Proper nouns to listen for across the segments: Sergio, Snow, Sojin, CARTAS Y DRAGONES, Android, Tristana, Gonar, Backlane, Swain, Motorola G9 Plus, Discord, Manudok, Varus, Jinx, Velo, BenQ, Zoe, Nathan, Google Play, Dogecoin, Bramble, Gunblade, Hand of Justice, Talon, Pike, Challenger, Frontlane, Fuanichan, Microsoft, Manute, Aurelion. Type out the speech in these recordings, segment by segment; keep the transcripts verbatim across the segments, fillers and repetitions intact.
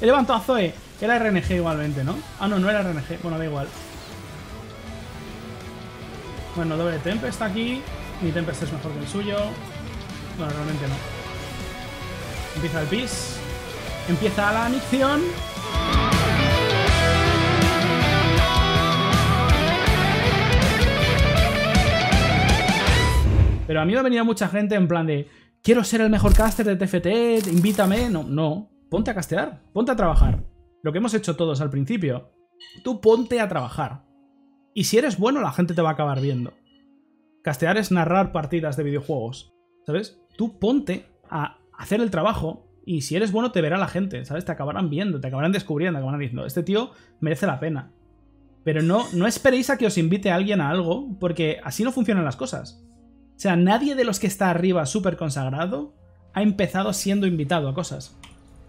He levantado a Zoe. Era R N G igualmente, ¿no? Ah, no, no era R N G. Bueno, da igual. Bueno, doble Tempest aquí. Mi Tempest es mejor que el suyo. Bueno, realmente no. Empieza el P I S. Empieza la micción. Pero a mí me ha venido mucha gente en plan de... Quiero ser el mejor caster de T F T, invítame... No, no. Ponte a castear. Ponte a trabajar. Lo que hemos hecho todos al principio. Tú ponte a trabajar. Y si eres bueno, la gente te va a acabar viendo. Castear es narrar partidas de videojuegos, ¿sabes? Tú ponte a hacer el trabajo... Y si eres bueno, te verá la gente, ¿sabes? Te acabarán viendo, te acabarán descubriendo, te acabarán diciendo, este tío merece la pena. Pero no, no esperéis a que os invite a alguien a algo, porque así no funcionan las cosas. O sea, nadie de los que está arriba súper consagrado ha empezado siendo invitado a cosas.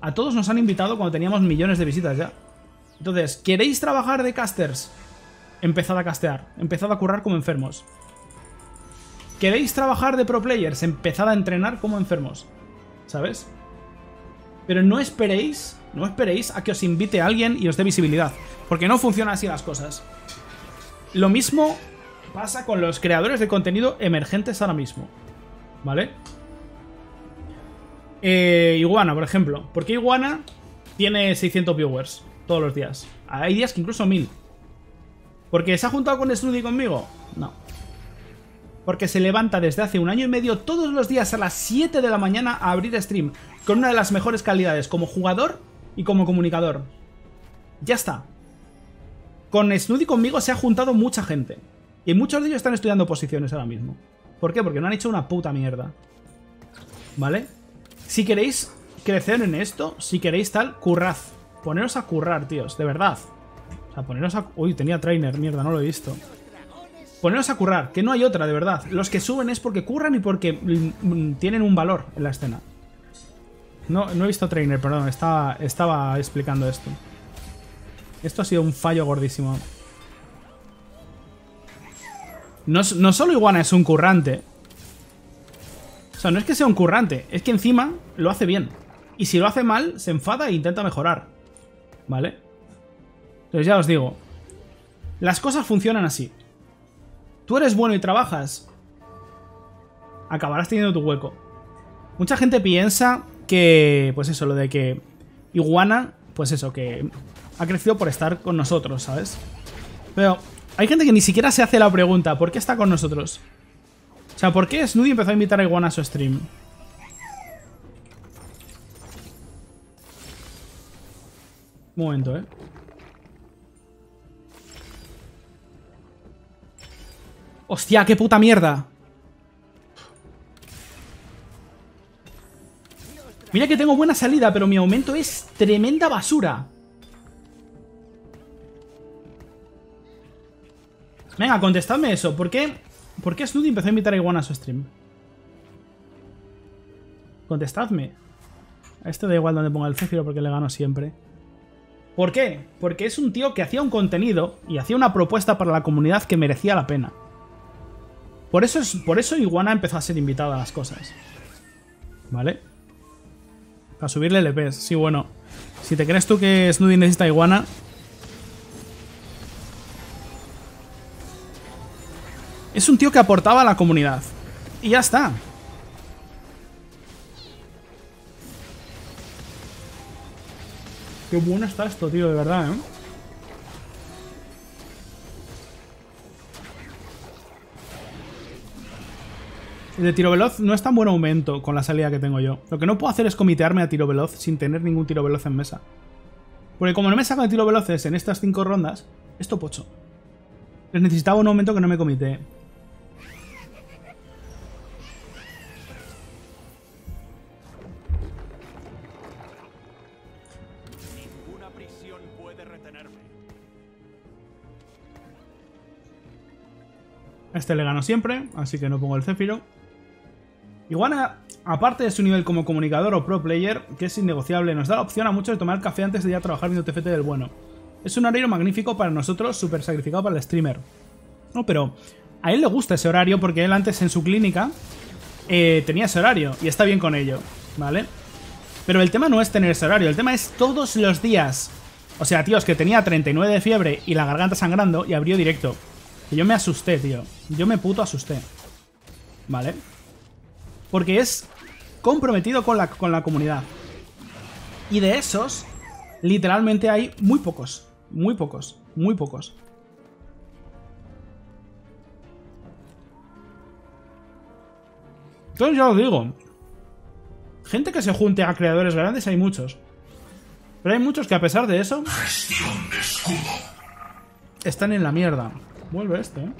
A todos nos han invitado cuando teníamos millones de visitas ya. Entonces, ¿queréis trabajar de casters? Empezad a castear, empezad a currar como enfermos. ¿Queréis trabajar de pro players? Empezad a entrenar como enfermos, ¿sabes? Pero no esperéis, no esperéis a que os invite a alguien y os dé visibilidad. Porque no funcionan así las cosas. Lo mismo pasa con los creadores de contenido emergentes ahora mismo. ¿Vale? Eh, Iguana, por ejemplo. ¿Por qué Iguana tiene seiscientos viewers todos los días? Hay días que incluso mil. ¿Porque se ha juntado con Snuddy conmigo? No. Porque se levanta desde hace un año y medio todos los días a las siete de la mañana a abrir stream. Con una de las mejores calidades como jugador y como comunicador. Ya está. Con Snuddy conmigo se ha juntado mucha gente. Y muchos de ellos están estudiando posiciones ahora mismo. ¿Por qué? Porque no han hecho una puta mierda. ¿Vale? Si queréis crecer en esto, si queréis tal, currad. Poneros a currar, tíos. De verdad. O sea, poneros a... Uy, tenía trainer. Mierda, no lo he visto. Poneros a currar, que no hay otra, de verdad. Los que suben es porque curran y porque tienen un valor en la escena. No, no he visto trainer, perdón, estaba, estaba explicando esto. Esto ha sido un fallo gordísimo. No, no solo Iguana es un currante. O sea, no es que sea un currante, es que encima lo hace bien. Y si lo hace mal, se enfada e intenta mejorar. ¿Vale? Entonces ya os digo, las cosas funcionan así. Tú eres bueno y trabajas, acabarás teniendo tu hueco. Mucha gente piensa que, pues eso, lo de que Iguana, pues eso, que ha crecido por estar con nosotros, ¿sabes? Pero hay gente que ni siquiera se hace la pregunta, ¿por qué está con nosotros? O sea, ¿por qué Snuddy empezó a invitar a Iguana a su stream? Un momento, ¿eh? ¡Hostia, qué puta mierda! Mira que tengo buena salida, pero mi aumento es tremenda basura. Venga, contestadme eso. ¿Por qué, ¿Por qué Snuddy empezó a invitar a Iguana a su stream? Contestadme. A este da igual donde ponga el Céfiro porque le gano siempre. ¿Por qué? Porque es un tío que hacía un contenido y hacía una propuesta para la comunidad que merecía la pena. Por eso, es, por eso Iguana empezó a ser invitada a las cosas. ¿Vale? Para subirle L Ps. Sí, bueno. Si te crees tú que Snuddy necesita Iguana... Es un tío que aportaba a la comunidad. Y ya está. Qué bueno está esto, tío, de verdad, ¿eh? De tiro veloz no es tan buen aumento con la salida que tengo yo. Lo que no puedo hacer es comitearme a tiro veloz sin tener ningún tiro veloz en mesa. Porque como no me sacan de tiro veloces en estas cinco rondas, esto pocho. Les necesitaba un aumento que no me comité. Ninguna prisión puede retenerme. A este le gano siempre, así que no pongo el Céfiro. Iguana, aparte de su nivel como comunicador o pro player, que es innegociable, nos da la opción a muchos de tomar café antes de ir a trabajar viendo T F T del bueno. Es un horario magnífico para nosotros, súper sacrificado para el streamer. No, pero a él le gusta ese horario porque él antes en su clínica eh, tenía ese horario y está bien con ello, ¿vale? Pero el tema no es tener ese horario, el tema es todos los días. O sea, tío, es que tenía treinta y nueve de fiebre y la garganta sangrando y abrió directo. Y yo me asusté, tío. Yo me puto asusté. Vale. Porque es comprometido con la, con la comunidad. Y de esos, literalmente hay muy pocos. Muy pocos. Muy pocos. Entonces ya os digo. Gente que se junte a creadores grandes hay muchos. Pero hay muchos que a pesar de eso... Gestión de escudo. Están en la mierda. Vuelve este, ¿eh?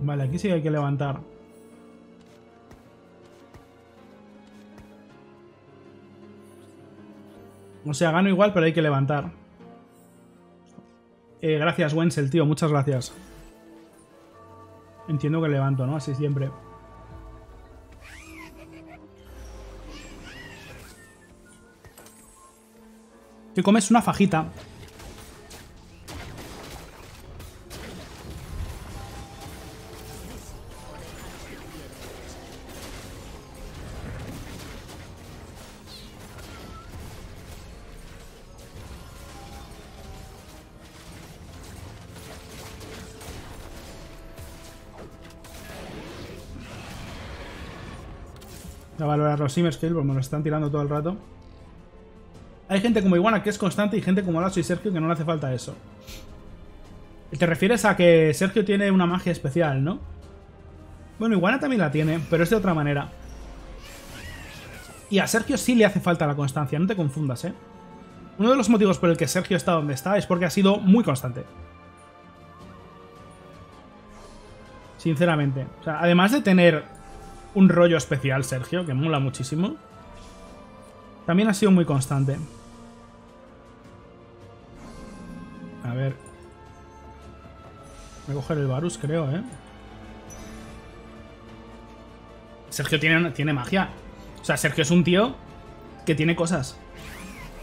Vale, aquí sí hay que levantar. O sea, gano igual, pero hay que levantar. Eh, gracias, Wenzel, tío. Muchas gracias. Entiendo que levanto, ¿no? Así siempre. Te comes una fajita. A valorar los Simmerskill, porque me lo están tirando todo el rato. Hay gente como Iguana que es constante y gente como Lazo y Sergio que no le hace falta eso. Te refieres a que Sergio tiene una magia especial, ¿no? Bueno, Iguana también la tiene, pero es de otra manera. Y a Sergio sí le hace falta la constancia, no te confundas, ¿eh? Uno de los motivos por el que Sergio está donde está es porque ha sido muy constante. Sinceramente. O sea, además de tener un rollo especial, Sergio, que mola muchísimo... También ha sido muy constante. A ver. Voy a coger el Varus, creo, ¿eh? Sergio tiene, tiene magia. O sea, Sergio es un tío que tiene cosas.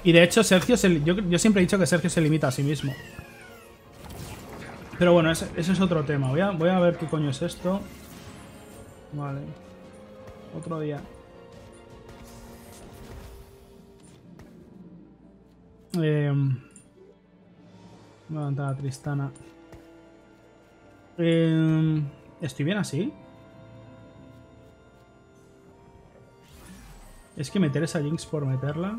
Y de hecho, Sergio se, yo, yo siempre he dicho que Sergio se limita a sí mismo. Pero bueno, ese, ese es otro tema. Voy a, voy a ver qué coño es esto. Vale. Otro día. Eh, voy a levantar a Tristana. Eh, ¿Estoy bien así? Es que meter esa Jinx por meterla.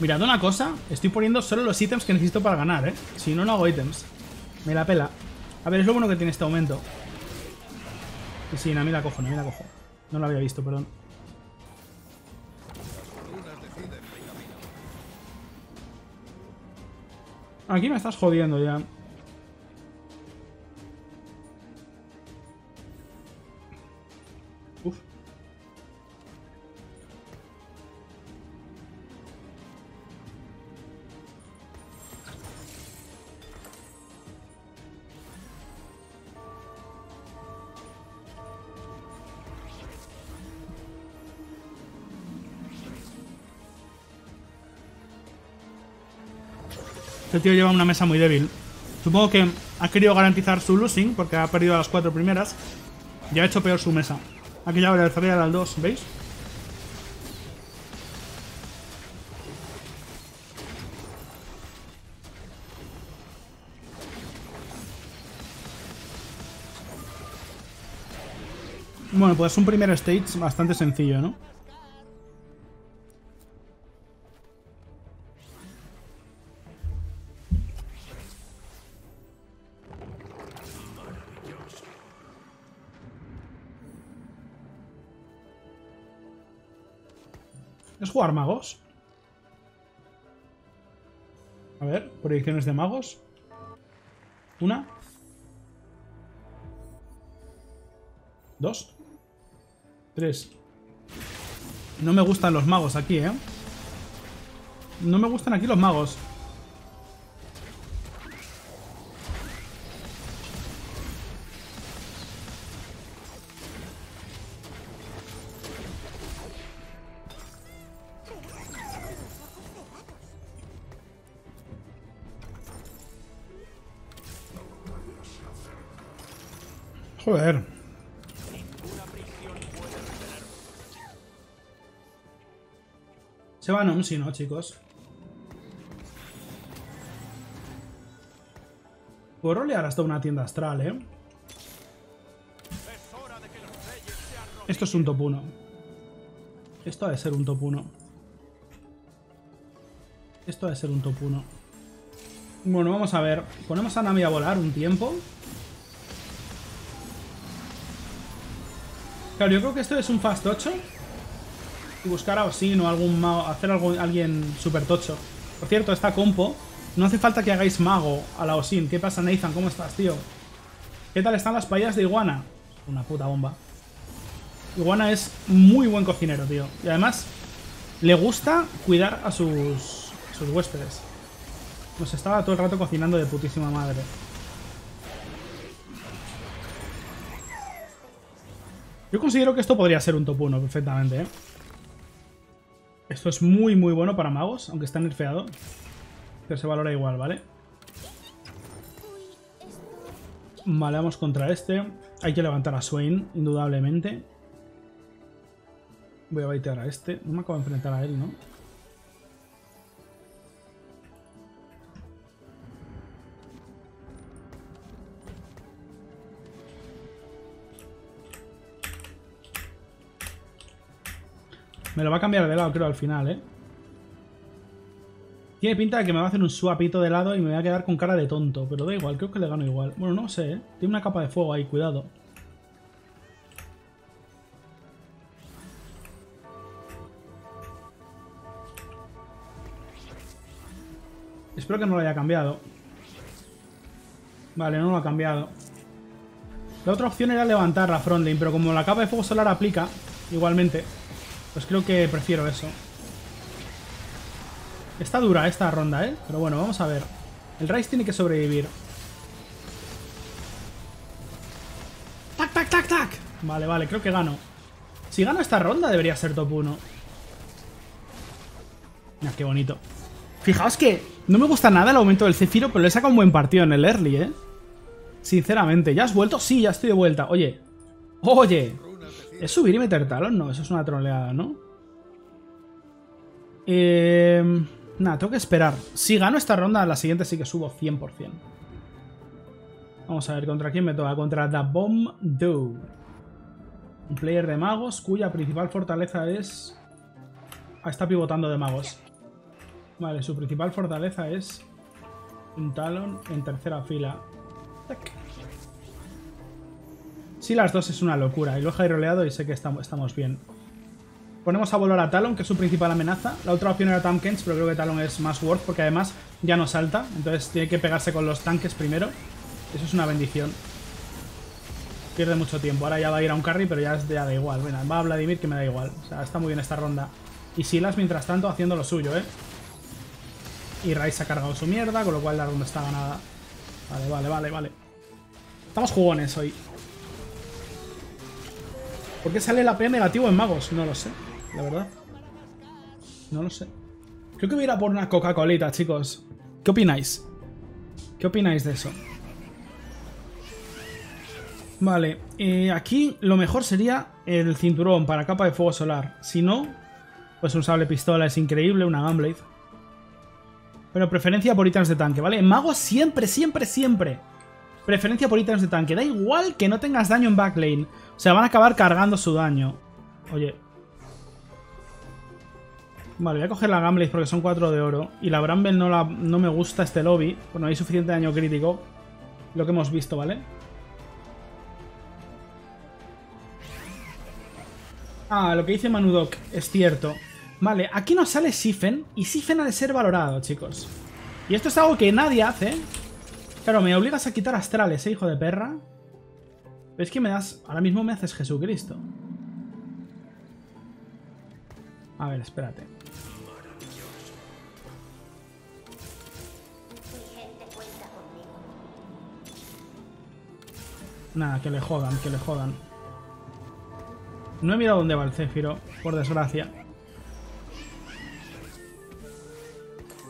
Mirad una cosa, estoy poniendo solo los ítems que necesito para ganar, ¿eh? Si no, no hago ítems. Me la pela. A ver, es lo bueno que tiene este aumento. Y sí, Nami la cojo, Nami la cojo. No la había visto, perdón. Aquí me estás jodiendo ya. Uf. Este tío lleva una mesa muy débil. Supongo que ha querido garantizar su losing porque ha perdido a las cuatro primeras. Y ha hecho peor su mesa. Aquí ya voy a alzarle al dos, ¿veis? Bueno, pues un primer stage bastante sencillo, ¿no? ¿Es jugar magos? A ver, proyecciones de magos. Una. Dos. Tres. No me gustan los magos aquí, ¿eh? No me gustan aquí los magos. Joder. Se va Noom, si no, chicos. Puedo rolear hasta una tienda astral, ¿eh? Esto es un top uno. Esto ha de ser un top uno. Esto ha de ser un top uno. Bueno, vamos a ver. Ponemos a Nami a volar un tiempo. Claro, yo creo que esto es un fast tocho. Y buscar a Oshin o algún mago. Hacer algo, alguien super tocho. Por cierto, esta compo. No hace falta que hagáis mago a la Oshin. ¿Qué pasa, Nathan? ¿Cómo estás, tío? ¿Qué tal están las paellas de Iguana? Una puta bomba. Iguana es muy buen cocinero, tío. Y además, le gusta cuidar a sus, a sus huéspedes. Nos estaba todo el rato cocinando de putísima madre. Yo considero que esto podría ser un top uno perfectamente, ¿eh? Esto es muy, muy bueno para magos, aunque está nerfeado. Pero se valora igual, ¿vale? Vale, vamos contra este. Hay que levantar a Swain, indudablemente. Voy a baitear a este. No me acabo de enfrentar a él, ¿no? Me lo va a cambiar de lado, creo, al final, ¿eh? Tiene pinta de que me va a hacer un swapito de lado y me voy a quedar con cara de tonto. Pero da igual, creo que le gano igual. Bueno, no sé, ¿eh? Tiene una capa de fuego ahí, cuidado. Espero que no lo haya cambiado. Vale, no lo ha cambiado. La otra opción era levantar la Frontlane, pero como la capa de fuego solar aplica, igualmente... Pues creo que prefiero eso. Está dura esta ronda, ¿eh? Pero bueno, vamos a ver. El Ryze tiene que sobrevivir. ¡Tac, tac, tac, tac! Vale, vale, creo que gano. Si gano esta ronda debería ser top uno. Mira, qué bonito. Fijaos que no me gusta nada el aumento del Céfiro, pero le saca un buen partido en el early, ¿eh? Sinceramente. ¿Ya has vuelto? Sí, ya estoy de vuelta. Oye. Oye. ¿Es subir y meter Talon? No, eso es una troleada, ¿no? Eh, nada, tengo que esperar. Si gano esta ronda, la siguiente sí que subo cien por cien. Vamos a ver, ¿contra quién me toca? Contra The Bomb Do. Un player de magos cuya principal fortaleza es... Ah, está pivotando de magos. Vale, su principal fortaleza es... un Talon en tercera fila. ¡Tac! Sí, las dos es una locura. Y lo he hiroleado y sé que estamos bien. Ponemos a volar a Talon, que es su principal amenaza. La otra opción era Tankens, pero creo que Talon es más worth, porque además ya no salta. Entonces tiene que pegarse con los tanques primero. Eso es una bendición. Pierde mucho tiempo. Ahora ya va a ir a un carry, pero ya, ya da igual. Bueno, va a Vladimir, que me da igual. O sea, está muy bien esta ronda. Y Silas, mientras tanto, haciendo lo suyo, ¿eh? Y Ryze ha cargado su mierda, con lo cual la ronda está ganada. Vale, vale, vale, vale. Estamos jugones hoy. ¿Por qué sale el A P negativo en magos? No lo sé, la verdad. No lo sé. Creo que voy a ir a por una Coca-Colita, chicos. ¿Qué opináis? ¿Qué opináis de eso? Vale, eh, aquí lo mejor sería el cinturón para capa de fuego solar. Si no, pues un sable pistola es increíble, una Gunblade. Pero preferencia por ítems de tanque, ¿vale? En magos siempre, siempre, siempre. Preferencia por ítems de tanque. Da igual que no tengas daño en backlane. O sea, van a acabar cargando su daño. Oye. Vale, voy a coger la Gunblade porque son cuatro de oro. Y la Bramble no, la, no me gusta este lobby. Bueno, hay suficiente daño crítico. Lo que hemos visto, ¿vale? Ah, lo que dice Manudok. Es cierto. Vale, aquí nos sale Sifen. Y Sifen ha de ser valorado, chicos. Y esto es algo que nadie hace, ¿eh? Claro, me obligas a quitar astrales, ¿eh, hijo de perra? Pero es que me das... Ahora mismo me haces Jesucristo. A ver, espérate. Nada, que le jodan, que le jodan. No he mirado dónde va el Céfiro, por desgracia.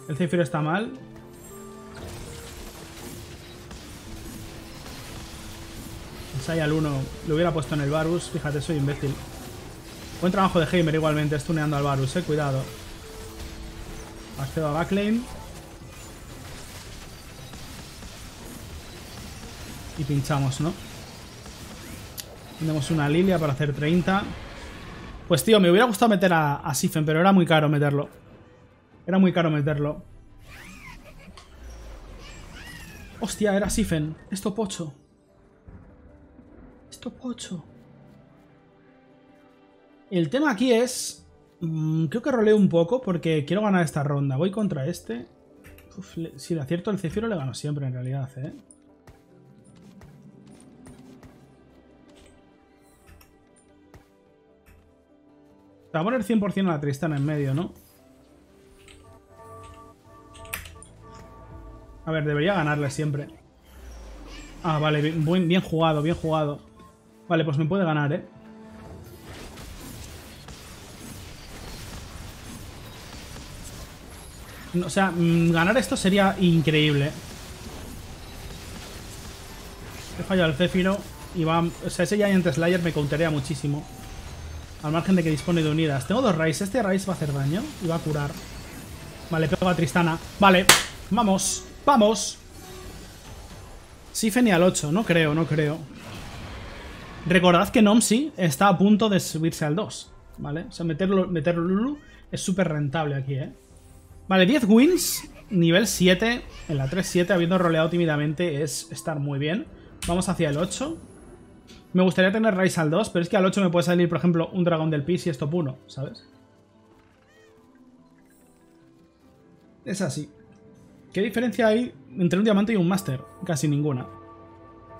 El Céfiro está mal. Sai al uno. Lo hubiera puesto en el Varus. Fíjate, soy imbécil. Buen trabajo de Heimer igualmente, stuneando al Varus, eh. Cuidado. Accedo a Backlane. Y pinchamos, ¿no? Tenemos una Lilia para hacer treinta. Pues tío, me hubiera gustado meter a, a Sifen, pero era muy caro meterlo. Era muy caro meterlo. Hostia, era Sifen. Esto pocho. Esto pocho. El tema aquí es... Mmm, creo que roleo un poco porque quiero ganar esta ronda. Voy contra este. Uf, le, si le acierto el Céfiro le gano siempre en realidad, ¿eh? Te va a poner cien por cien a la Tristana en medio, ¿no? A ver, debería ganarle siempre. Ah, vale, bien, bien jugado, bien jugado. Vale, pues me puede ganar, ¿eh? O sea, ganar esto sería increíble. He fallado el Céfiro y va... O sea, ese Giant Slayer me counterea muchísimo. Al margen de que dispone de unidas. Tengo dos Ryze. Este Ryze va a hacer daño y va a curar. Vale, pego a Tristana. Vale, vamos, vamos. Sifen y al ocho. No creo, no creo. Recordad que Nomsi está a punto de subirse al dos. Vale, o sea, meterlo, meter Lulu es súper rentable aquí, eh. Vale, diez wins. Nivel siete. En la tres siete, habiendo roleado tímidamente, es estar muy bien. Vamos hacia el ocho. Me gustaría tener Ryze al dos, pero es que al ocho me puede salir, por ejemplo, un dragón del P I S y es top uno, ¿sabes? Es así. ¿Qué diferencia hay entre un diamante y un máster? Casi ninguna.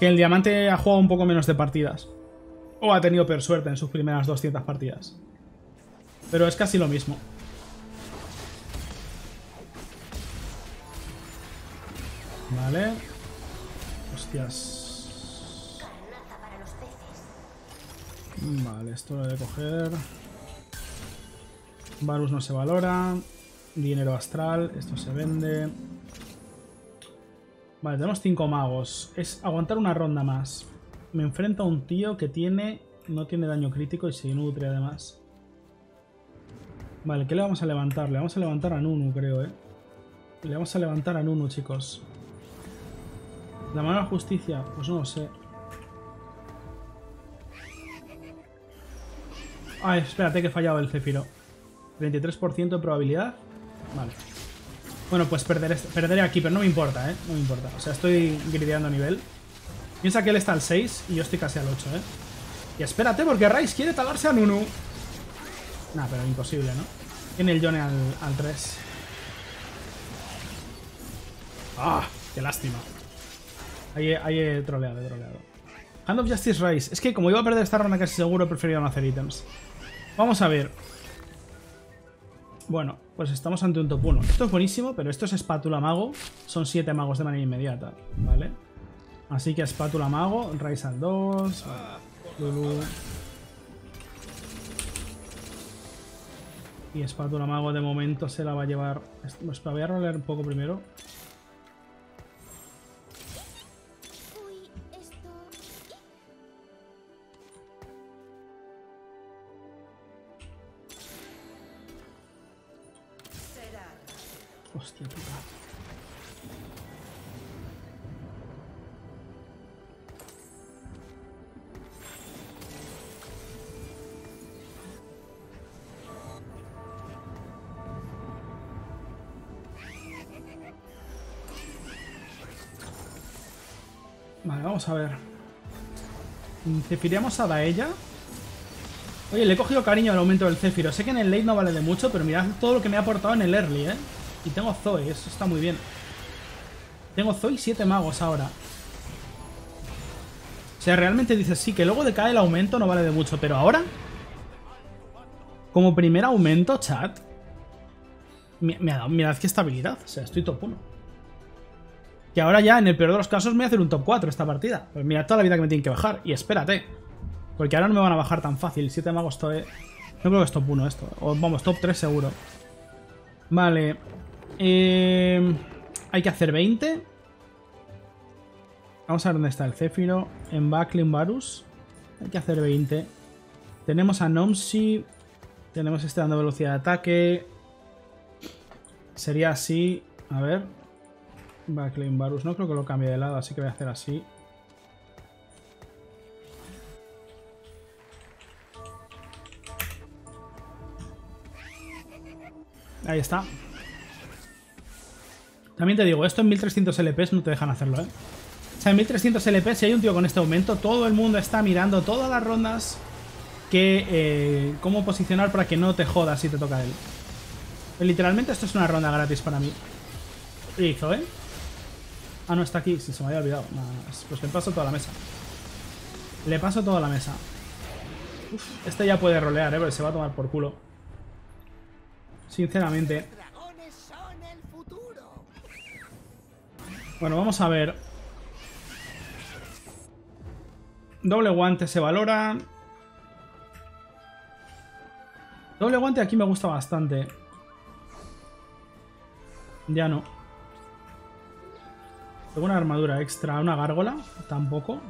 Que el diamante ha jugado un poco menos de partidas. O ha tenido peor suerte en sus primeras doscientas partidas. Pero es casi lo mismo. Vale. Hostias. Vale, esto lo voy a coger. Varus no se valora. Dinero astral, esto se vende. Vale, tenemos cinco magos. Es aguantar una ronda más. Me enfrento a un tío que tiene... No tiene daño crítico y se nutre además. Vale, ¿qué le vamos a levantar? Le vamos a levantar a Nunu, creo, eh. Le vamos a levantar a Nunu, chicos. ¿La mano de la justicia? Pues no lo sé. Ah, espérate que he fallado el Céfiro. treinta y tres por ciento de probabilidad. Vale. Bueno, pues perderé, perderé aquí, pero no me importa, ¿eh? No me importa. O sea, estoy grideando a nivel. Piensa que él está al seis y yo estoy casi al ocho, ¿eh? Y espérate, porque Ryze quiere talarse a Nunu. Nah, pero imposible, ¿no? Tiene el Yone al, al tres. ¡Ah! ¡Qué lástima! Ahí, ahí he troleado, he troleado. Hand of Justice Ryze. Es que como iba a perder esta ronda casi seguro, he preferido no hacer ítems. Vamos a ver. Bueno, pues estamos ante un top uno. Esto es buenísimo, pero esto es espátula mago. Son siete magos de manera inmediata, ¿vale? Así que espátula mago, Ryze al dos. Lulu. Y espátula mago de momento se la va a llevar. Pues la voy a rolear un poco primero. Hostia puta. Vale, vamos a ver. Cefireamos a Daella. Oye, le he cogido cariño al aumento del Céfiro. Sé que en el late no vale de mucho, pero mirad todo lo que me ha aportado en el early, eh. Y tengo Zoe, eso está muy bien. Tengo Zoe y siete magos ahora. O sea, realmente dices, sí, que luego decae el aumento, no vale de mucho. Pero ahora, como primer aumento, chat, me, me ha dado, mirad qué estabilidad. O sea, estoy top uno. Que ahora ya, en el peor de los casos, me voy a hacer un top cuatro esta partida. Pues mirad toda la vida que me tienen que bajar. Y espérate, porque ahora no me van a bajar tan fácil. siete magos, Zoe. No creo que es top uno esto. O vamos, top tres seguro. Vale. Eh, hay que hacer veinte. Vamos a ver dónde está el Céfiro. En Backlane, Varus. Hay que hacer veinte. Tenemos a Nomsi. Tenemos este dando velocidad de ataque. Sería así. A ver. Backlane, Varus. No creo que lo cambie de lado, así que voy a hacer así. Ahí está. También te digo, esto en mil trescientos L P s no te dejan hacerlo, ¿eh? O sea, en mil trescientos L P, si hay un tío con este aumento, todo el mundo está mirando todas las rondas que eh, cómo posicionar para que no te jodas si te toca él. Literalmente esto es una ronda gratis para mí. ¿Qué hizo, eh? Ah, no, está aquí. Sí, se me había olvidado. Pues le paso toda la mesa. Le paso toda la mesa. Uf, este ya puede rolear, ¿eh? Porque se va a tomar por culo. Sinceramente. Bueno, vamos a ver. Doble guante se valora. Doble guante aquí me gusta bastante. Ya no. Tengo una armadura extra. Una gárgola. Tampoco.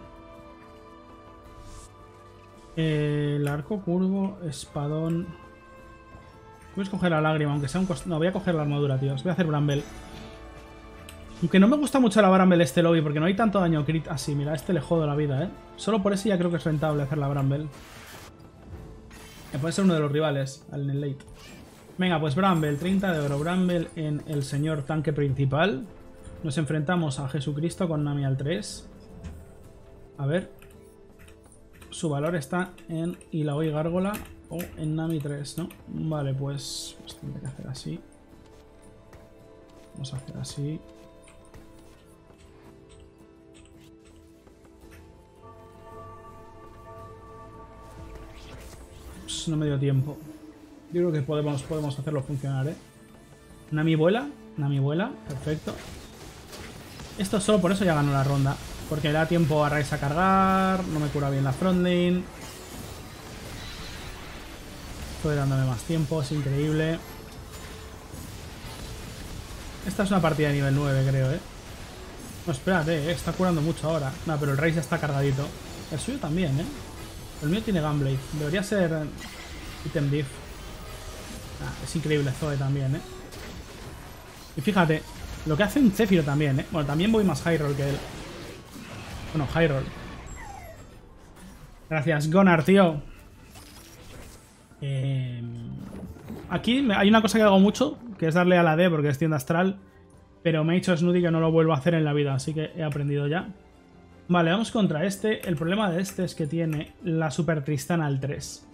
Eh, el arco curvo. Espadón. Voy a escoger la lágrima. Aunque sea un costo. No, voy a coger la armadura, tío. Voy a hacer Bramble. Aunque no me gusta mucho la Bramble este lobby, porque no hay tanto daño crit. Así, ah, mira, a este le jodo la vida, ¿eh? Solo por eso ya creo que es rentable hacer la Bramble. Que puede ser uno de los rivales en el late. Venga, pues Bramble, treinta de oro. Bramble en el señor tanque principal. Nos enfrentamos a Jesucristo con Nami al tres. A ver. Su valor está en Hilao y Gárgola o en Nami tres, ¿no? Vale, pues, pues tendré que hacer así. Vamos a hacer así. No me dio tiempo. Yo creo que podemos, podemos hacerlo funcionar, ¿eh? Nami vuela. Nami vuela. Perfecto. Esto solo por eso ya ganó la ronda. Porque da tiempo a Ryze a cargar. No me cura bien la frontlane. Estoy dándome más tiempo. Es increíble. Esta es una partida de nivel nueve, creo, ¿eh? No, espérate, ¿eh? Está curando mucho ahora. No, pero el Ryze está cargadito. El suyo también, ¿eh? El mío tiene Gunblade. Debería ser item diff. Ah, es increíble Zoe también, ¿eh? Y fíjate, lo que hace un Céfiro también, ¿eh? Bueno, también voy más high roll que él. Bueno, high roll. Gracias, Gonar, tío. Eh... Aquí hay una cosa que hago mucho, que es darle a la D porque es tienda astral. Pero me ha dicho Snuddy que no lo vuelvo a hacer en la vida, así que he aprendido ya. Vale, vamos contra este. El problema de este es que tiene la super Tristana al tres.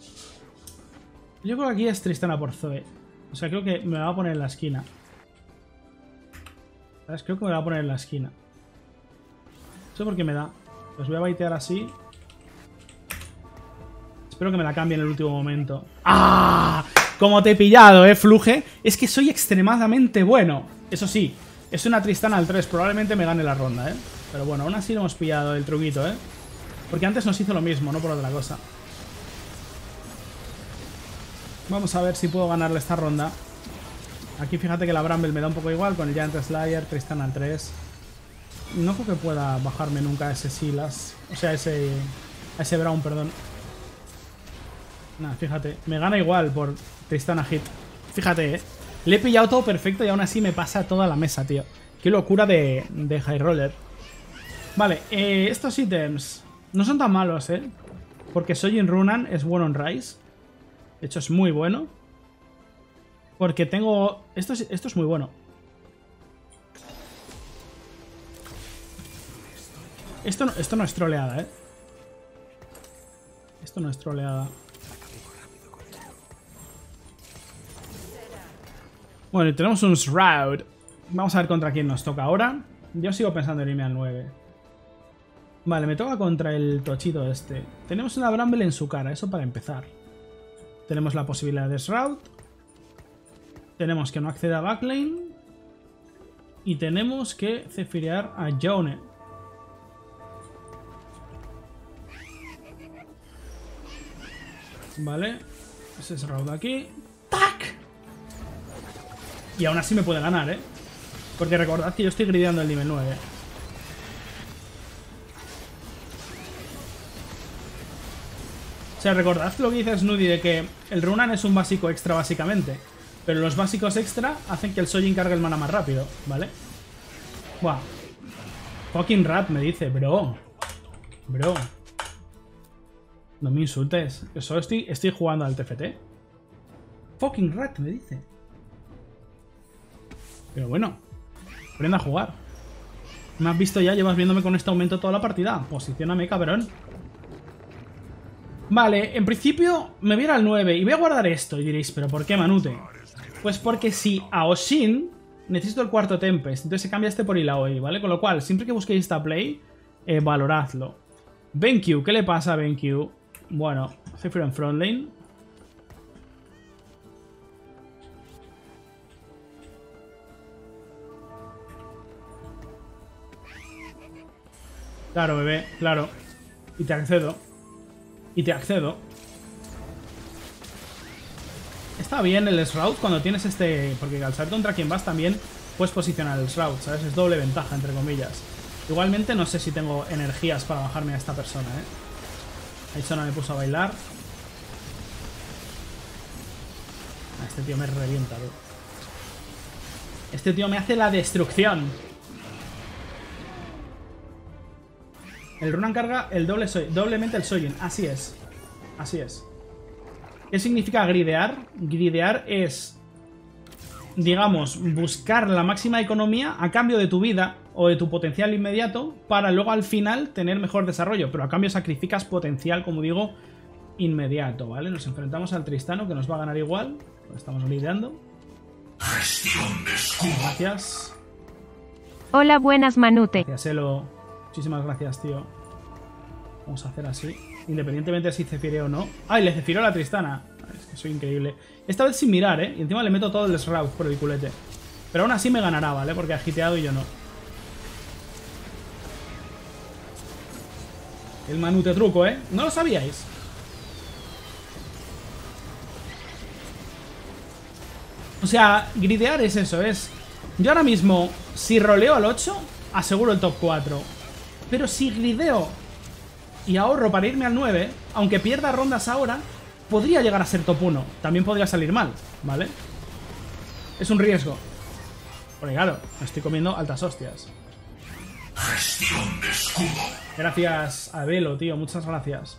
Yo creo que aquí es Tristana por Zoe. O sea, creo que me la va a poner en la esquina. ¿Sabes? Creo que me la va a poner en la esquina. Eso porque me da. Los voy a baitear así. Espero que me la cambie en el último momento. ¡Ah! Como te he pillado, eh, Fluje. Es que soy extremadamente bueno. Eso sí, es una Tristana al tres. Probablemente me gane la ronda, eh. Pero bueno, aún así no hemos pillado el truquito, ¿eh? Porque antes nos hizo lo mismo, no por otra cosa. Vamos a ver si puedo ganarle esta ronda. Aquí fíjate que la Bramble me da un poco igual con el Giant Slayer, Tristana al tres. No creo que pueda bajarme nunca ese Silas. O sea, ese... ese Brown, perdón. Nada, fíjate. Me gana igual por Tristana hit. Fíjate, ¿eh? Le he pillado todo perfecto y aún así me pasa toda la mesa, tío. Qué locura de, de high roller. Vale, eh, estos ítems no son tan malos, ¿eh? Porque Sojin Runan es bueno en Ryze. De hecho, es muy bueno. Porque tengo... Esto es, esto es muy bueno. Esto no, esto no es troleada, ¿eh? Esto no es troleada. Bueno, y tenemos un Shroud. Vamos a ver contra quién nos toca ahora. Yo sigo pensando en irme al nueve. Vale, me toca contra el tochito este. Tenemos una Bramble en su cara, eso para empezar. Tenemos la posibilidad de Shroud. Tenemos que no acceda a Backlane. Y tenemos que cefirear a Yone. Vale. Ese Shroud aquí. ¡Tac! Y aún así me puede ganar, ¿eh? Porque recordad que yo estoy grideando el nivel nueve. sea, recordad lo que dice Snuddy de que el Runan es un básico extra básicamente, pero los básicos extra hacen que el Sojin cargue el mana más rápido, ¿vale? Buah. Fucking rat me dice, bro. Bro. No me insultes. Que solo estoy, estoy jugando al T F T. Fucking rat me dice. Pero bueno. Aprenda a jugar. Me has visto ya, llevas viéndome con este aumento toda la partida. Posicióname, cabrón. Vale, en principio me viene al nueve y voy a guardar esto. Y diréis, ¿pero por qué, Manute? Pues porque si a Oshin necesito el cuarto Tempest, entonces se cambia este por Ilaoi, ¿vale? Con lo cual, siempre que busquéis esta play, eh, valoradlo. BenQ, ¿qué le pasa a BenQ? Bueno, Céfiro en Frontlane. Claro, bebé, claro. Y te accedo. Y te accedo. Está bien el Shroud cuando tienes este... Porque al saber contra quien vas también puedes posicionar el Shroud, ¿sabes? Es doble ventaja, entre comillas. Igualmente no sé si tengo energías para bajarme a esta persona, ¿eh? Ahí Sona me puso a bailar. Ah, este tío me revienta, bro. Este tío me hace la destrucción. El Runan carga el doble so doblemente el Sojin. Así es. Así es. ¿Qué significa gridear? Gridear es, digamos, buscar la máxima economía a cambio de tu vida o de tu potencial inmediato para luego al final tener mejor desarrollo. Pero a cambio sacrificas potencial, como digo, inmediato, ¿vale? Nos enfrentamos al Tristano, que nos va a ganar igual. Lo estamos lidiando. Gestión de escudo. Gracias. Hola, buenas, Manute. Gracias, Elo. Muchísimas gracias, tío. Vamos a hacer así. Independientemente de si cefiré o no. ¡Ay, le cefiró la Tristana! Es que soy increíble. Esta vez sin mirar, ¿eh? Y encima le meto todo el Shroud por el culete. Pero aún así me ganará, ¿vale? Porque ha hiteado y yo no. El Manute truco, ¿eh? ¿No lo sabíais? O sea, gridear es eso, es... Yo ahora mismo, si roleo al ocho, aseguro el top cuatro. Pero si grideo y ahorro para irme al nueve, aunque pierda rondas ahora, podría llegar a ser top uno. También podría salir mal, ¿vale? Es un riesgo. Porque claro, me estoy comiendo altas hostias. Gestión de escudo. Gracias a Velo, tío, muchas gracias.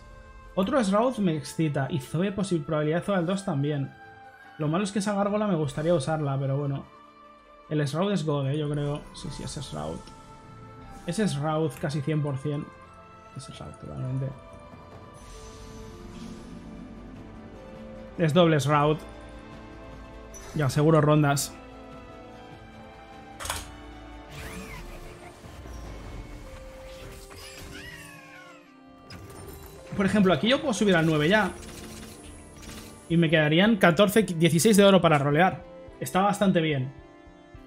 Otro Shroud me excita. Y Zoe, posible probabilidad de Zoe al dos también. Lo malo es que esa gárgola me gustaría usarla, pero bueno. El Shroud es God, ¿eh? Yo creo. Sí, sí, ese Shroud. Ese Shroud casi cien por cien. Es exacto, realmente. Es doble Shroud. Ya aseguro rondas. Por ejemplo, aquí yo puedo subir al nueve ya. Y me quedarían catorce, dieciséis de oro para rolear. Está bastante bien.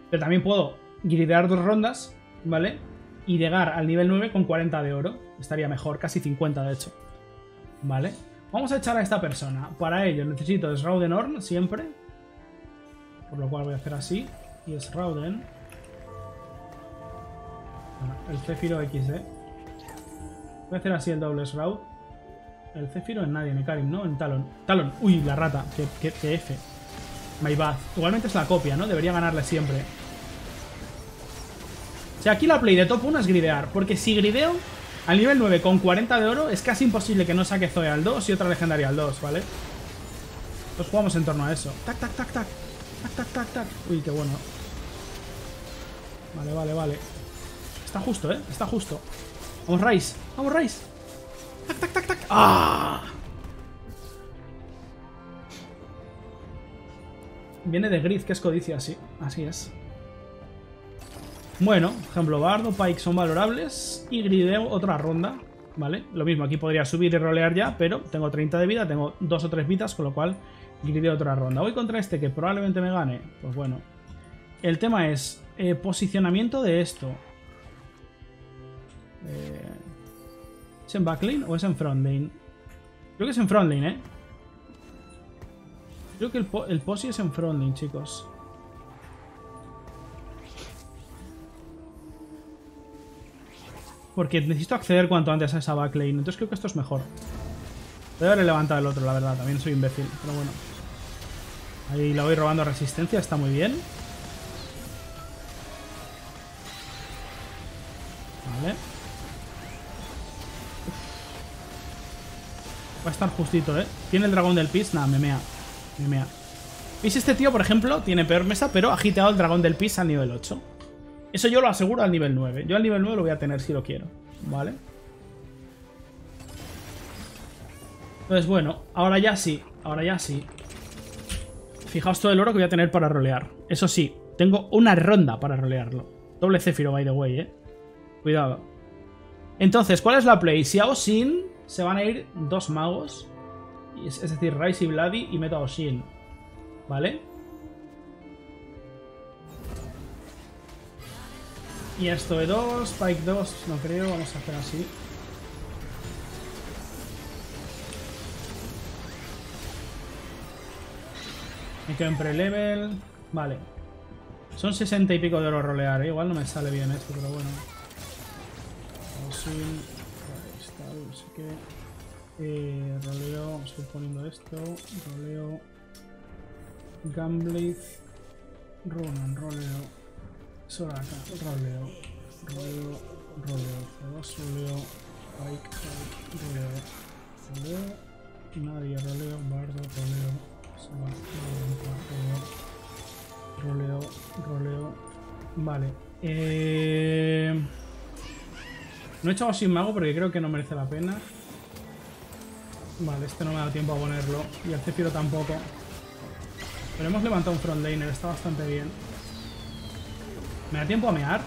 Pero también puedo gridear dos rondas, ¿vale? Y llegar al nivel nueve con cuarenta de oro. Estaría mejor, casi cincuenta de hecho. Vale. Vamos a echar a esta persona. Para ello necesito Shrouden siempre. Por lo cual voy a hacer así. Y Shrouden. Bueno, el Céfiro equis de. Voy a hacer así el doble Shroud. El Céfiro en nadie, en Karim, ¿no? En Talon. Talon. Uy, la rata. Que, que, que F. My bad. Igualmente es la copia, ¿no? Debería ganarle siempre. O sea, aquí la play de top uno es gridear. Porque si grideo al nivel nueve con cuarenta de oro, es casi imposible que no saque Zoe al dos y otra legendaria al dos, ¿vale? Entonces jugamos en torno a eso. Tac, tac, tac, tac. Tac, tac, tac, tac. Uy, qué bueno. Vale, vale, vale. Está justo, ¿eh? Está justo. Vamos, Ryze. Vamos, Ryze. Tac, tac, tac, tac. ¡Ah! Viene de Grid, que es codicia, sí. Así es. Bueno, por ejemplo, Bardo, Pike son valorables. Y grideo otra ronda, ¿vale? Lo mismo, aquí podría subir y rolear ya, pero tengo treinta de vida, tengo dos o tres vidas, con lo cual grideo otra ronda. Voy contra este que probablemente me gane. Pues bueno. El tema es eh, posicionamiento de esto. Eh, ¿Es en backlane o es en frontlane? Creo que es en frontlane, ¿eh? Creo que el, po el posi es en frontlane, chicos. Porque necesito acceder cuanto antes a esa backlane. Entonces creo que esto es mejor. Debe haber levantado el otro, la verdad. También soy imbécil, pero bueno. Ahí la voy robando resistencia, está muy bien. Vale. Uf. Va a estar justito, ¿eh? ¿Tiene el dragón del P I S? Nada, me mea. Me mea. ¿Veis? Este tío, por ejemplo, tiene peor mesa, pero ha agitado el dragón del P I S al nivel ocho. Eso yo lo aseguro al nivel nueve. Yo al nivel nueve lo voy a tener si lo quiero. Vale. Entonces, bueno, ahora ya sí. Ahora ya sí. Fijaos todo el oro que voy a tener para rolear. Eso sí, tengo una ronda para rolearlo. Doble Céfiro, by the way, eh. Cuidado. Entonces, ¿cuál es la play? Si a Oshin se van a ir dos magos. Es decir, Ryze y Vladi, y meto a Oshin. ¿Vale? Y esto E dos, Pike dos, no creo, vamos a hacer así. Me quedo en pre-level. Vale. Son sesenta y pico de oro rolear, ¿eh? Igual no me sale bien esto, pero bueno. Oshin. Ahí está, no sé qué. Eh, roleo, vamos a ir poniendo esto. Roleo. Gunblade. Runan, roleo. Soraka, roleo, roleo, roleo, roleo, pike, roleo, roleo, nadie, roleo, bardo, roleo, roleo, roleo, roleo, vale, eh... no he echado sin mago porque creo que no merece la pena. Vale, este no me ha dado tiempo a ponerlo y al Céfiro tampoco, pero hemos levantado un frontlaner, está bastante bien. ¿Me da tiempo a mear?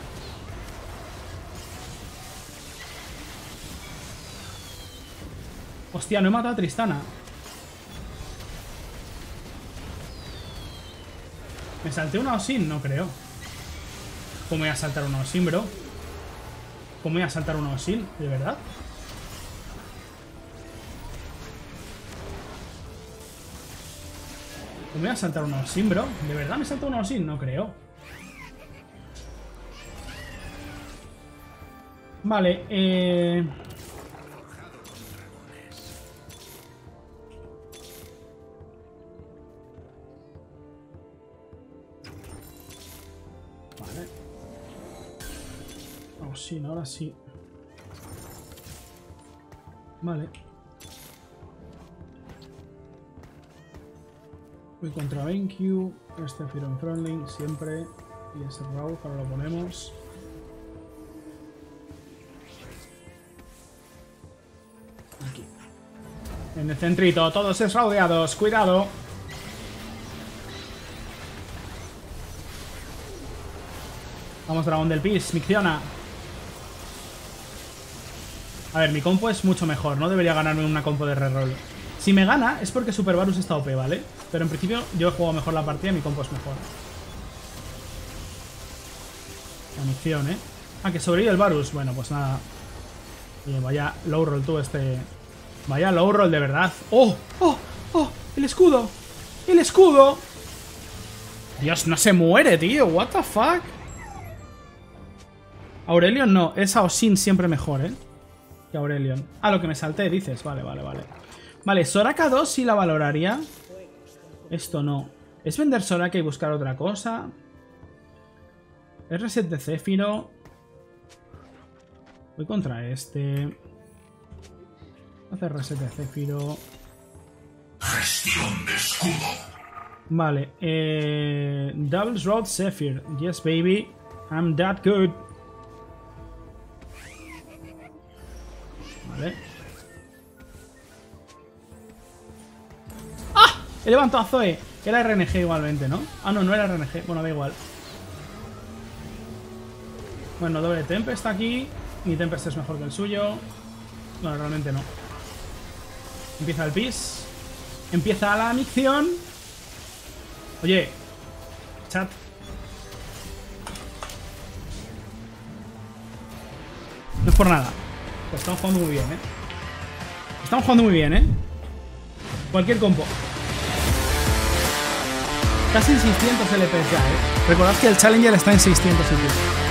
Hostia, no he matado a Tristana. ¿Me salté una Oshin? No creo. ¿Cómo voy a saltar una Oshin, bro? ¿Cómo voy a saltar una Oshin? ¿De verdad? ¿Cómo voy a saltar una Oshin, bro? ¿De verdad me saltó una Oshin? No creo. Vale, eh... Vale. Oh, sí, ahora sí. Vale. Voy contra BenQ. Este Céfiro en Frontline, siempre. Y ese Shroud, ahora lo ponemos. En el centrito, todos esraudeados, cuidado. Vamos, dragón del P I S, Micciona. A ver, mi compo es mucho mejor, no debería ganarme una compo de reroll. Si me gana es porque Super Varus está O P, ¿vale? Pero en principio yo he jugado mejor la partida y mi compo es mejor. La Micción, ¿eh? Ah, que sobrevive el Varus. Bueno, pues nada. Y vaya low roll tú este... Vaya low roll de verdad. ¡Oh! ¡Oh! ¡Oh! ¡El escudo! ¡El escudo! Dios, no se muere, tío. What the fuck. Aurelion no. Es a Oshin siempre mejor, ¿eh? Que Aurelion. Ah, lo que me salté, dices. Vale, vale, vale. Vale, Soraka dos sí la valoraría. Esto no. ¿Es vender Soraka y buscar otra cosa? Es reset de Céfiro. Voy contra este... Hacer reset de Céfiro. Gestión de escudo. Vale, eh. Double Shroud Zephyr. Yes, baby. I'm that good. Vale. ¡Ah! He levantado a Zoe. Era R N G igualmente, ¿no? Ah, no, no era R N G. Bueno, da igual. Bueno, doble Tempest aquí. Mi Tempest es mejor que el suyo. Bueno, realmente no. Empieza el P I S. Empieza la micción. Oye, chat. No es por nada. Pero estamos jugando muy bien, eh. Estamos jugando muy bien, eh. Cualquier compo. Casi en seiscientos L P ya, eh. Recordad que el Challenger está en seiscientos L P.